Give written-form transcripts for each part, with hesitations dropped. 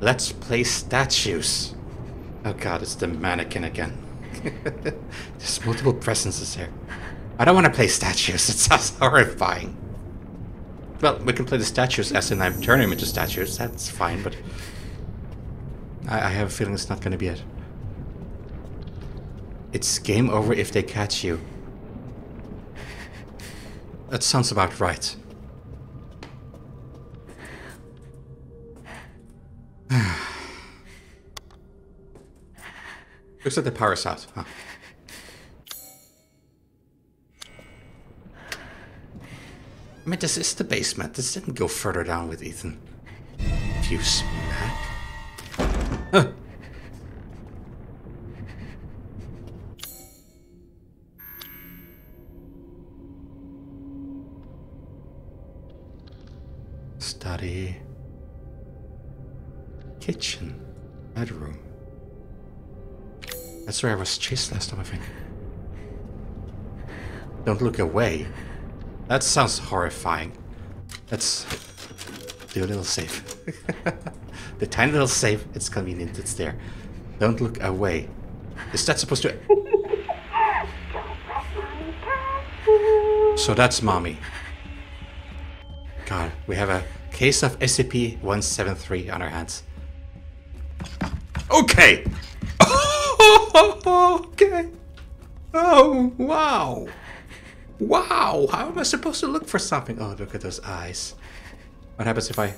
Let's play statues. Oh god, it's the mannequin again. There's multiple presences here. I don't want to play statues, it sounds horrifying. Well, we can play the statues as in I'm turning them into statues, that's fine, but... I have a feeling it's not going to be it. It's game over if they catch you. That sounds about right. Looks like the power's out, huh? I mean, this is the basement. This didn't go further down with Ethan. Fuse. Huh. Study. Kitchen. Bedroom. That's where I was chased last time, I think. Don't look away. That sounds horrifying. Let's do a little save. The tiny little save, it's convenient, it's there. Don't look away. Is that supposed to... So that's mommy. God, we have a case of SCP-173 on our hands. Okay! Okay. Oh, wow. Wow. How am I supposed to look for something? Oh, look at those eyes. What happens if I...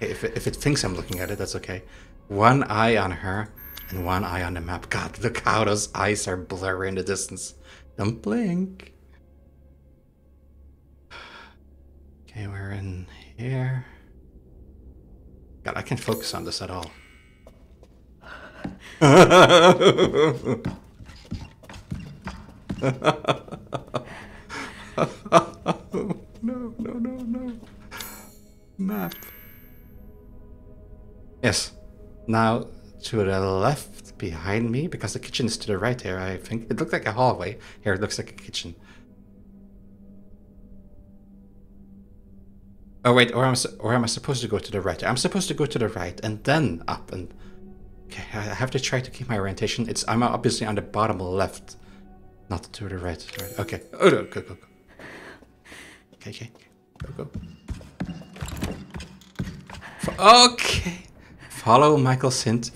If it thinks I'm looking at it, that's okay. One eye on her and one eye on the map. God, look how those eyes are blurry in the distance. Don't blink. Okay, we're in here. God, I can't focus on this at all. No. Map. Yes. Now to the left behind me, because the kitchen is to the right here, I think. It looked like a hallway. Here it looks like a kitchen. Oh wait, or am I supposed to go to the right? I'm supposed to go to the right and then up and... Okay, I have to try to keep my orientation. I'm obviously on the bottom left, not to the right. Okay. Oh no, go. Okay. Go. Okay. Follow Michael's hint.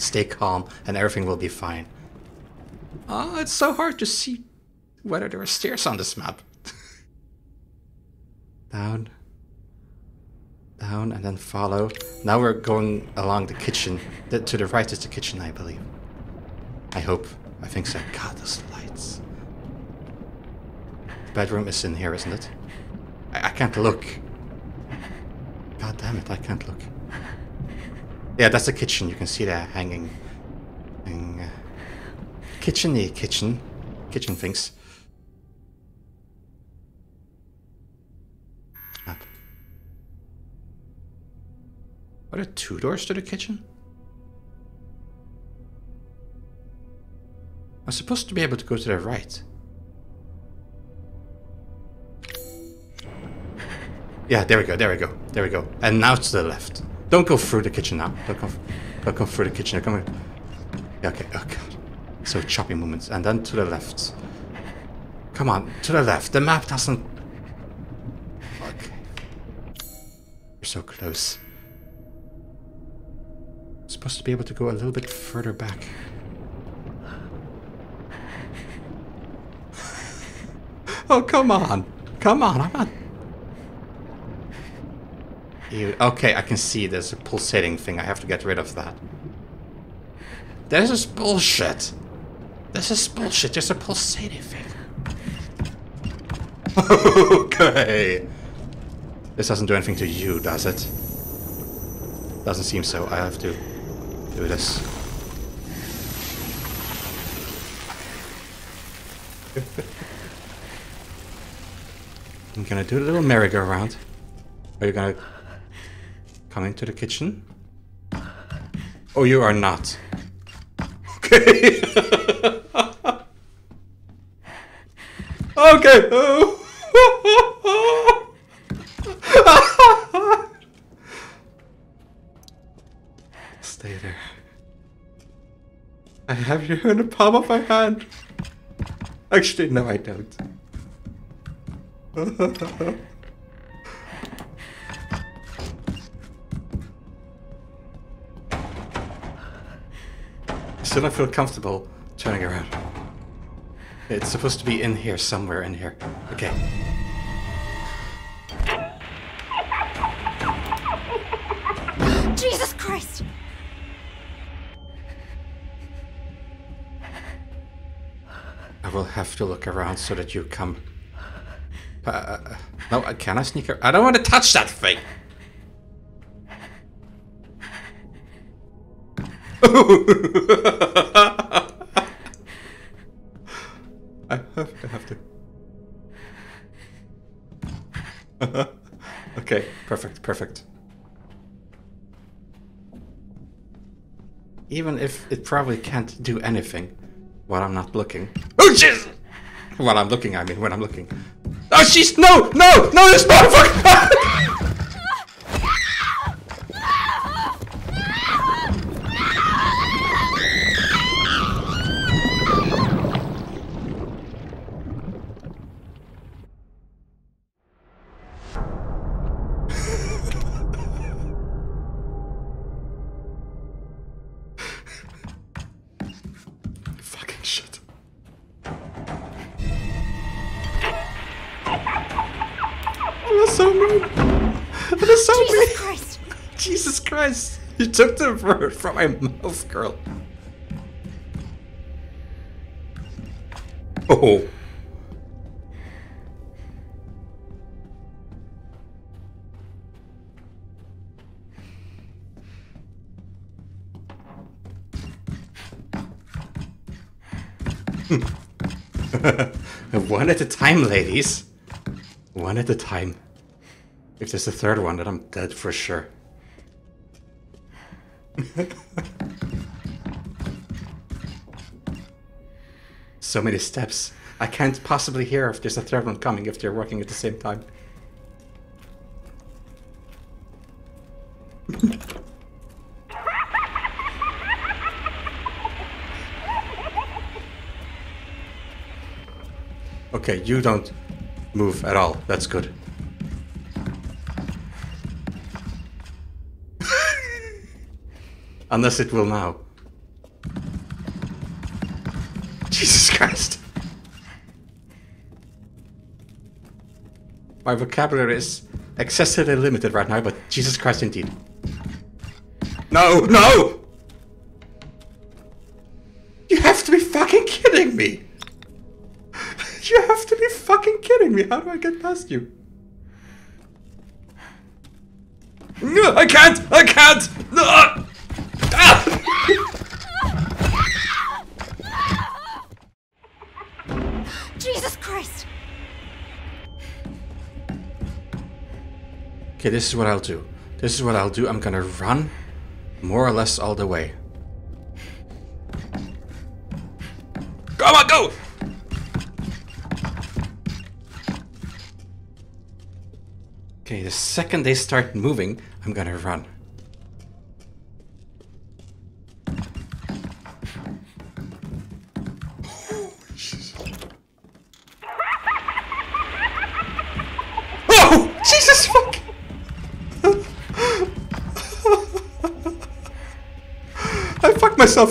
Stay calm, and everything will be fine. Oh, it's so hard to see whether there are stairs on this map. Down. Down and then follow. Now we're going along the kitchen. To the right is the kitchen, I believe. I hope. I think so. God, those lights. The bedroom is in here, isn't it? I can't look. God damn it, I can't look. Yeah, that's the kitchen. You can see that hanging. Kitchen-y kitchen. Kitchen things. Are there two doors to the kitchen? I'm supposed to be able to go to the right. Yeah, there we go. And now to the left. Don't go through the kitchen now. Don't go through the kitchen. Come here. Yeah, okay. Oh god. So choppy movements. And then to the left. Come on, to the left. The map doesn't... Okay. You're so close. Supposed to be able to go a little bit further back. Oh, come on. I'm not... Ew. Okay, I can see there's a pulsating thing. I have to get rid of that. This is bullshit. There's a pulsating thing. Okay. This doesn't do anything to you, does it? Doesn't seem so. I have to... do this. I'm gonna do a little merry-go-round. Are you gonna come into the kitchen? Oh, you are not. Okay. Okay. Oh. stay there. I have you in the palm of my hand. Actually, no, I don't. Still don't feel comfortable turning around. It's supposed to be in here, somewhere in here. Okay. Jesus Christ! I will have to look around so that you come. No, can I sneak around? I don't want to touch that thing! I have to. Okay, perfect, perfect. Even if it probably can't do anything while I'm not looking. Oh, jeez! While I'm looking, I mean, when I'm looking. Oh, jeez! No! No! No, this motherfucker! You took the word from my mouth, girl. Oh. One at a time, ladies. One at a time. If there's a third one, then I'm dead for sure. So many steps. I can't possibly hear if there's a third one coming if they're working at the same time. Okay, you don't move at all. That's good. Unless it will now. Jesus Christ! My vocabulary is excessively limited right now, but Jesus Christ indeed. No! No! You have to be fucking kidding me! You have to be fucking kidding me! How do I get past you? I can't! I can't! No! Jesus Christ! Okay, this is what I'll do. This is what I'll do. I'm gonna run more or less all the way. Come on, go! Okay, the second they start moving, I'm gonna run.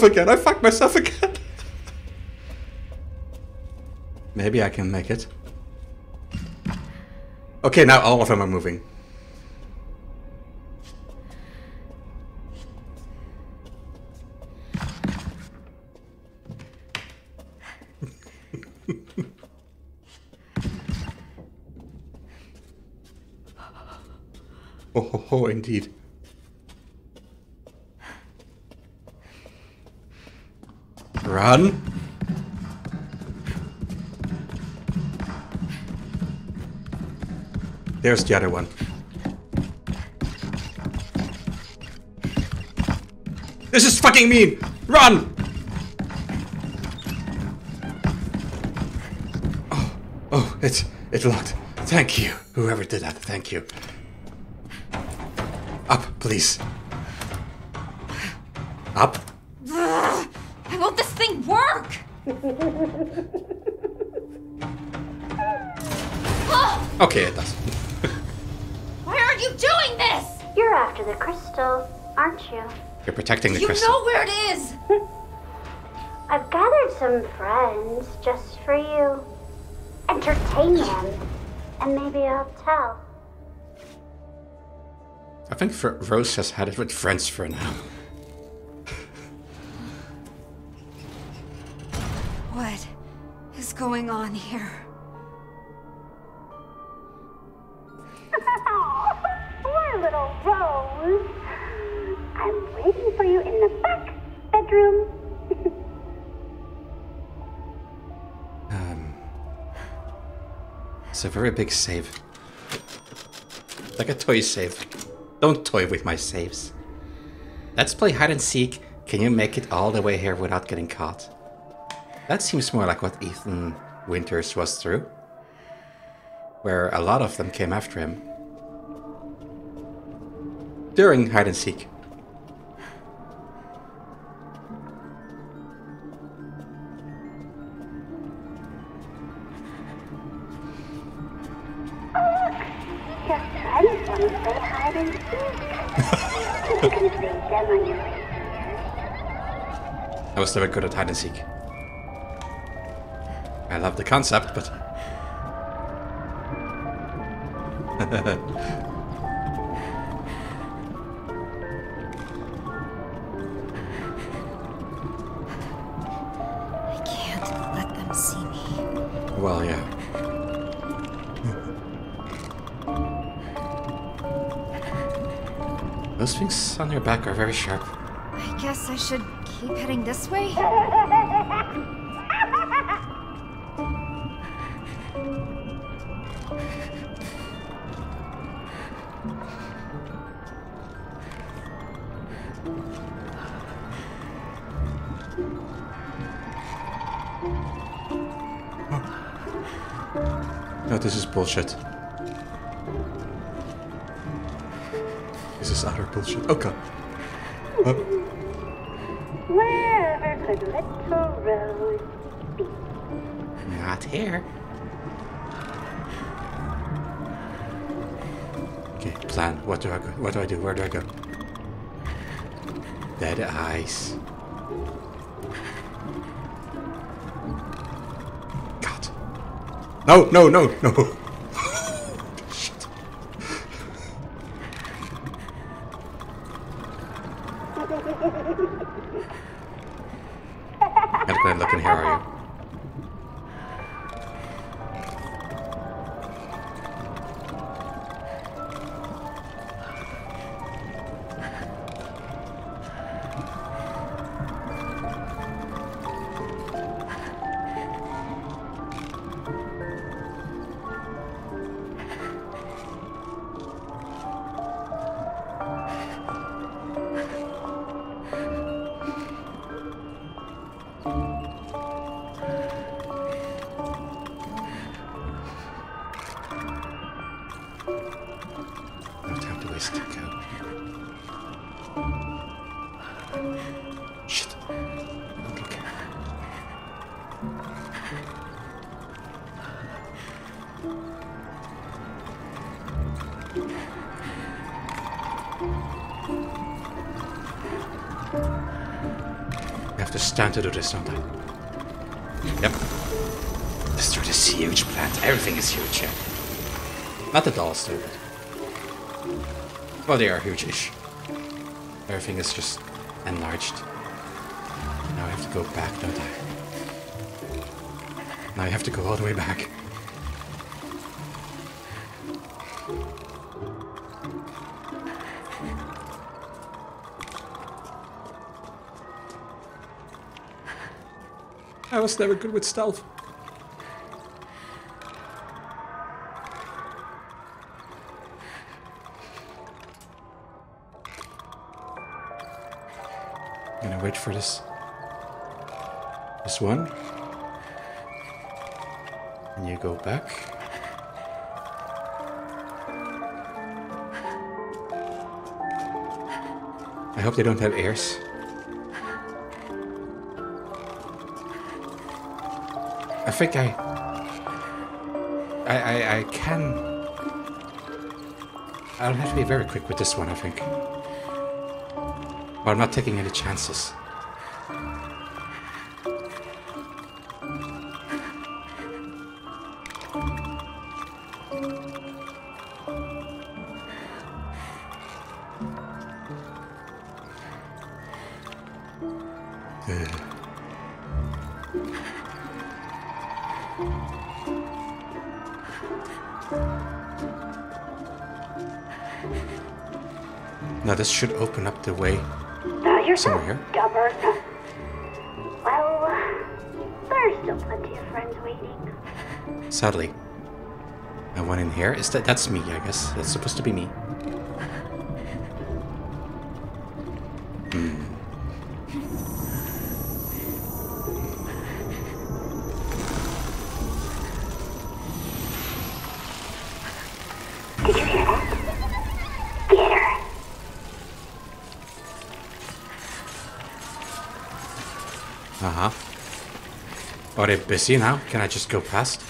Again. I fucked myself again. Maybe I can make it. Okay, now all of them are moving. Oh, ho, ho, indeed. Run. There's the other one. This is fucking mean. Run. Oh, oh, it locked. Thank you, whoever did that. Thank you. Up, please. Up. Why won't this thing work? Okay, it does. Why are you doing this? You're after the crystal, aren't you? You're protecting the crystal. You know where it is! I've gathered some friends just for you. Entertain them, and maybe I'll tell. I think Rose has had it with friends for now. What is going on here? Poor little Rose. I'm waiting for you in the back bedroom. It's a very big save. Like a toy save. Don't toy with my saves. Let's play hide and seek. Can you make it all the way here without getting caught? That seems more like what Ethan Winters was through, where a lot of them came after him during hide and seek. I was never good at hide and seek. I love the concept, but I can't let them see me. Well, yeah. Those things on your back are very sharp. I guess I should keep heading this way. No, this is bullshit. This is utter bullshit. Okay. Oh. Wherever could little Rose be? Not here. Okay, plan. What do I go? What do I do? Where do I go? Dead eyes. God. No! No! No! No! To do this sometime. Yep. Let's do this huge plant. Everything is huge here. Not the dolls though, but... well, they are huge-ish. Everything is just enlarged. Now I have to go back, don't I? Now I have to go all the way back. I was never good with stealth. I'm gonna wait for this. This one. And you go back. I hope they don't have ears. I think I can. I'll have to be very quick with this one, I think. But I'm not taking any chances. Now this should open up the way. You're somewhere. So stubborn. Well, there's still plenty of friends waiting. Sadly, I went in here. Is that's me? I guess that's supposed to be me. Are they busy now? Can I just go past?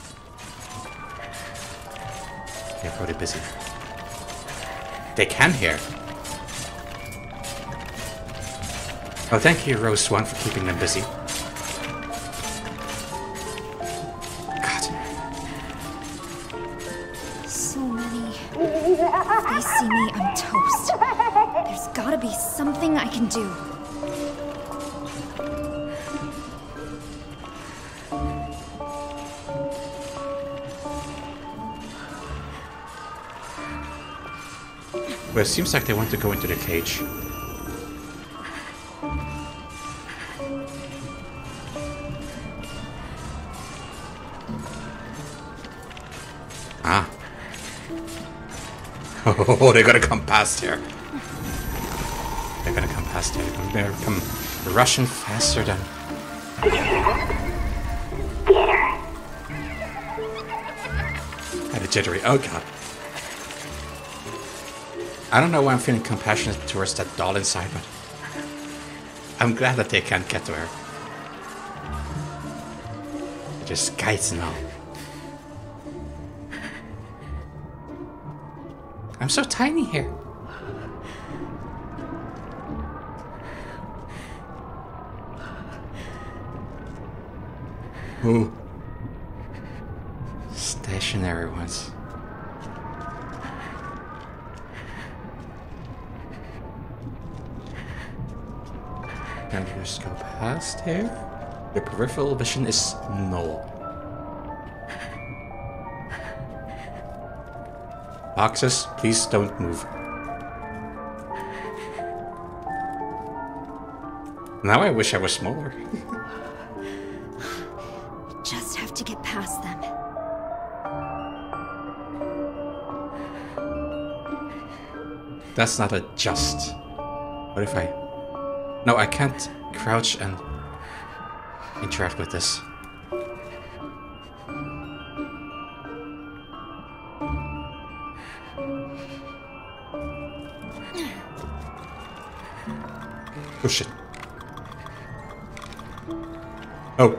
They're probably busy. They can hear. Oh, thank you, Rose Swan, for keeping them busy. God. So many. If they see me, I'm toast. There's gotta be something I can do. Well, it seems like they want to go into the cage. Ah. Oh, they're gonna come past here. They're gonna come past here. They're come rushing faster than... And the jittery. Oh, God. I don't know why I'm feeling compassionate towards that doll inside, but I'm glad that they can't get to her. They're just kites and all. I'm so tiny here. Ooh. Stationary ones. Can you just go past here? The peripheral vision is null. Boxes, please don't move. Now I wish I was smaller. Just have to get past them. That's not a just. What if I... No, I can't crouch and interact with this. Oh shit. Oh. Oh,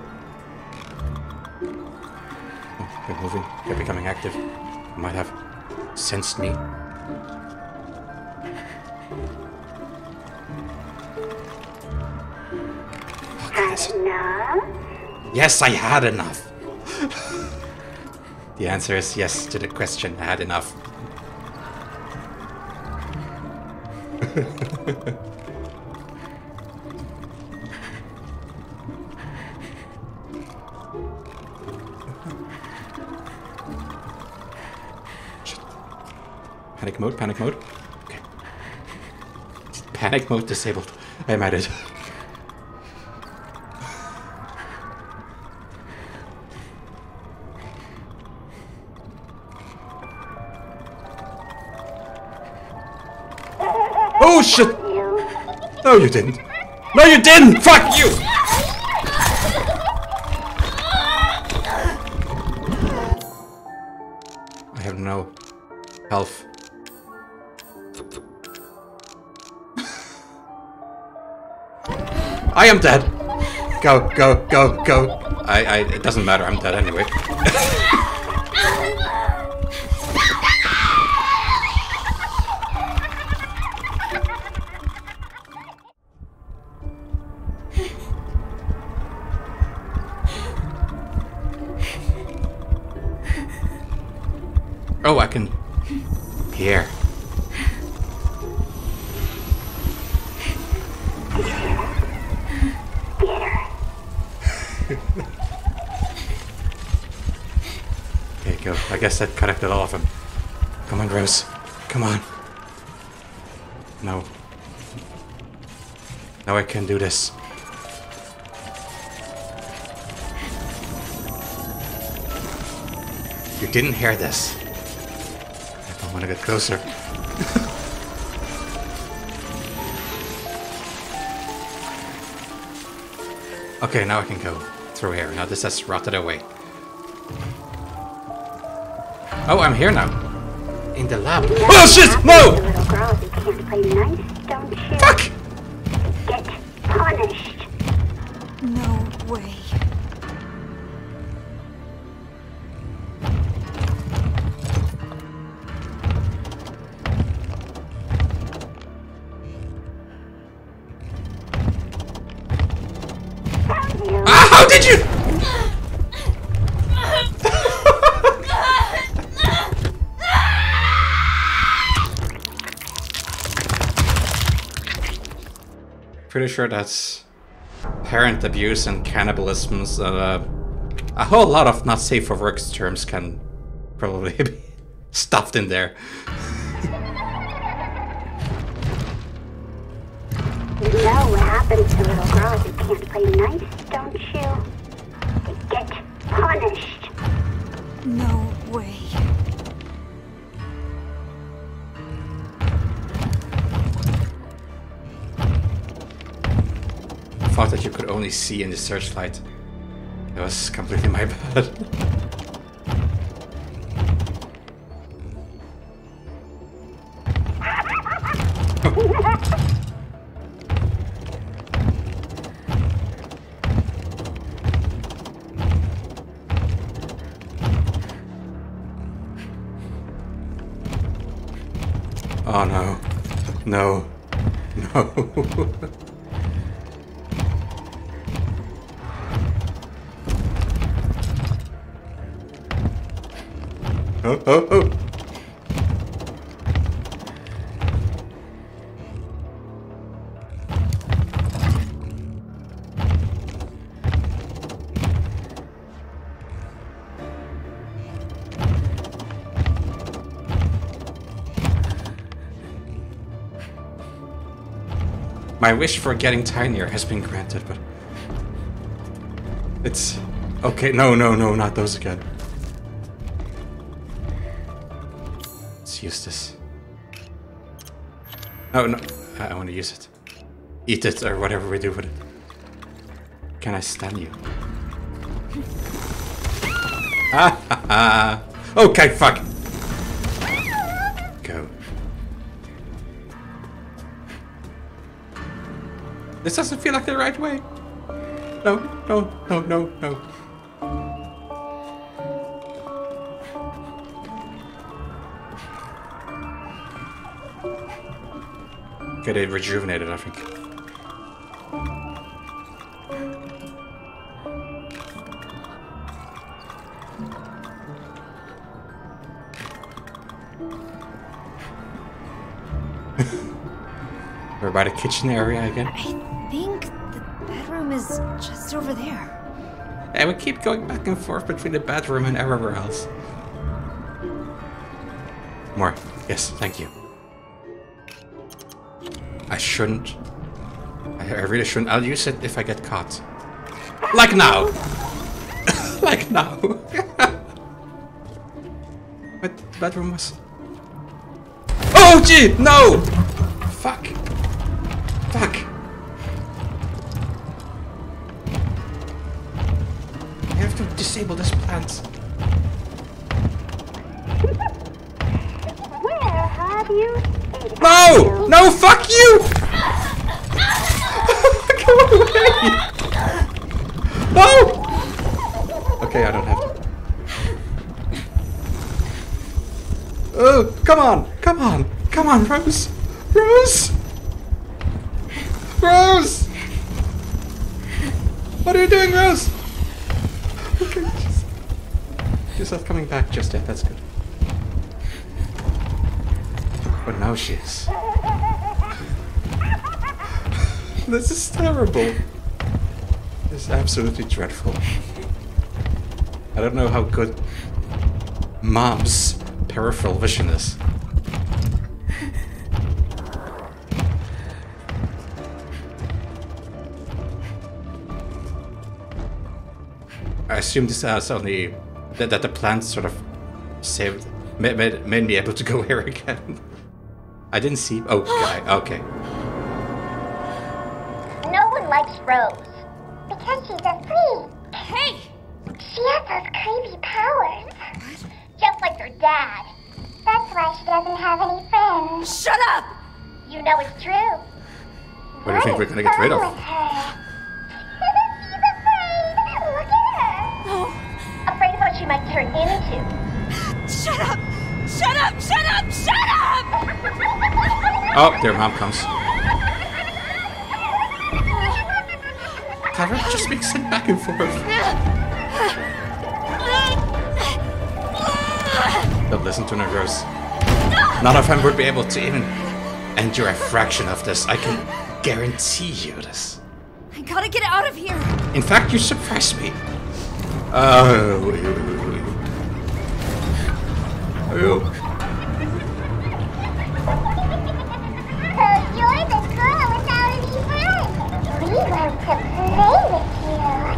they're moving. They're becoming active. They might have sensed me. Yes, I had enough. The answer is yes to the question. I had enough. Shit. Panic mode, panic mode. Okay. Panic mode disabled. I'm at it. Oh shit! No, you didn't. No, you didn't! Fuck you! I have no health. I am dead. Go, go, go, go. It doesn't matter. I'm dead anyway. Oh, I can... Here. There you go. I guess that connected all of them. Come on, Rose. Come on. No. Now I can do this. You didn't hear this. I don't want to get closer. Okay, now I can go through here. Now this has rotted away. Oh, I'm here now. In the lab. Oh shit! No! Fuck! Get punished. No way. How did you? Pretty sure that's parent abuse and cannibalism. A whole lot of not safe for work terms can probably be stuffed in there. You know what happens to little girls who can't play nice, don't you? They get punished. No way. I thought that you could only see in the searchlight. It was completely my bad. Oh no, no, no. Oh, oh, oh. My wish for getting tinier has been granted, but... It's... Okay, no, no, no, not those again. Let's use this. Oh, no, I want to use it. Eat it, or whatever we do with it. Can I stun you? Ah, ha, ha. Okay, fuck! Go. This doesn't feel like the right way. No, no, no, no, no. Get it rejuvenated, I think. We're by the kitchen area again. I think the bedroom is just over there. And we keep going back and forth between the bedroom and everywhere else. More. Yes, thank you. I shouldn't. I really shouldn't. I'll use it if I get caught. Like now! Like now! What the bedroom was... Oh gee! No! Fuck! Fuck! I have to disable this plant. Where have you? No! No! Fuck you! Go away! Rose? Rose! What are you doing, Rose? She's not coming back just yet, that's good. But now she is. This is terrible. This is absolutely dreadful. I don't know how good Mom's peripheral vision is. I assume this is only that the plant sort of saved, made me able to go here again. I didn't see. Oh, guy. Okay. No one likes Rose because she's a freak. Hey, she has those crazy powers, just like her dad. That's why she doesn't have any friends. Shut up! You know it's true. What do you think we're gonna get rid of? Her? She might turn into. Shut up! Shut up! Shut up! Shut up! Oh, there Mom comes. Tara just being sent back and forth. Don't listen to Rose. None of them would be able to even endure a fraction of this. I can guarantee you this. I gotta get out of here. In fact, you surprised me.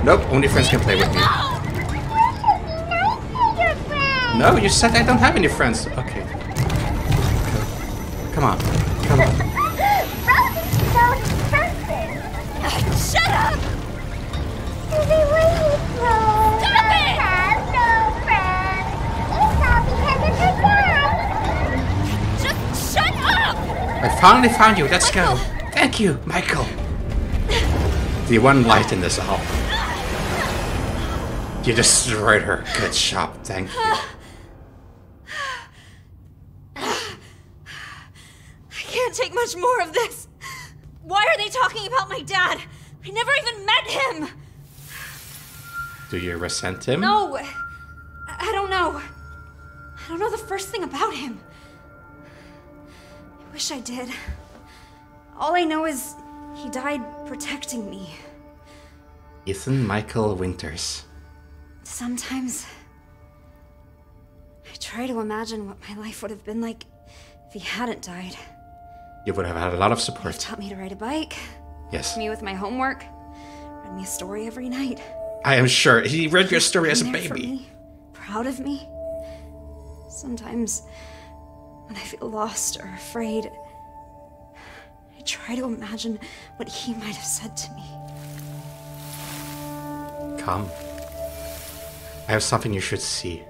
Nope, only friends can play with me. No, you said I don't have any friends. Okay. Come on. Come on. Shut up! I finally found you. Let's go. Thank you, Michael. The one light in this hall. You destroyed her. Good job. Thank you. I can't take much more of this. Why are they talking about my dad? I never even met him. Do you resent him? No. I don't know. I don't know the first thing about him. I wish I did. All I know is he died protecting me. Ethan Michael Winters. Sometimes I try to imagine what my life would have been like if he hadn't died. You would have had a lot of support. He taught me to ride a bike. Yes. Helped me with my homework. Read me a story every night. I am sure he read your story as a baby. For me, proud of me. Sometimes when I feel lost or afraid, I try to imagine what he might have said to me. Come. I have something you should see.